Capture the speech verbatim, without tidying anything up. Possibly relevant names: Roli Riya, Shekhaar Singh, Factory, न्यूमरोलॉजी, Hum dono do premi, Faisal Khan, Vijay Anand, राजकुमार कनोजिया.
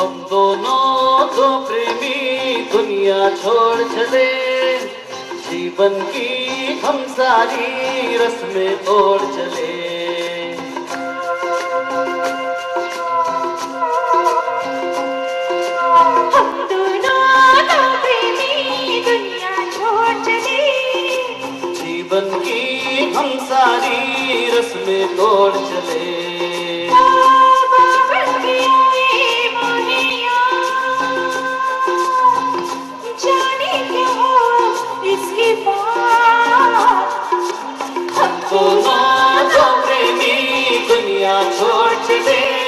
हम दोनों दो प्रेमी दुनिया छोड़ चले, जीवन की हम सारी रस्में तोड़ चले। हम दोनों दो प्रेमी दुनिया छोड़ चले, जीवन की हम सारी रस्में तोड़ चले। हम दोनों दो प्रेमी दुनिया छोड़ चले।